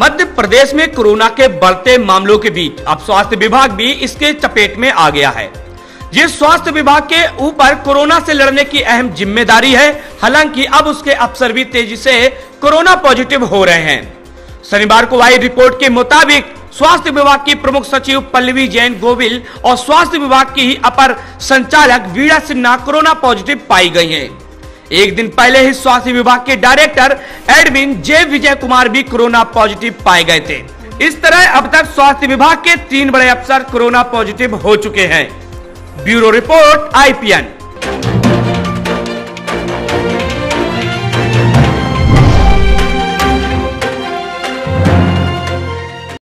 मध्य प्रदेश में कोरोना के बढ़ते मामलों के बीच अब स्वास्थ्य विभाग भी इसके चपेट में आ गया है। ये स्वास्थ्य विभाग के ऊपर कोरोना से लड़ने की अहम जिम्मेदारी है। हालांकि अब उसके अफसर भी तेजी से कोरोना पॉजिटिव हो रहे हैं। शनिवार को आई रिपोर्ट के मुताबिक स्वास्थ्य विभाग की प्रमुख सचिव पल्लवी जैन गोविल और स्वास्थ्य विभाग की ही अपर संचालक वीरा सिन्हा कोरोना पॉजिटिव पाई गई हैं। एक दिन पहले ही स्वास्थ्य विभाग के director admin J Vijay Kumar भी कोरोना पॉजिटिव पाए गए थे। इस तरह अब तक स्वास्थ्य विभाग के 3 बड़े अफसर कोरोना पॉजिटिव हो चुके हैं। Bureau report IPN।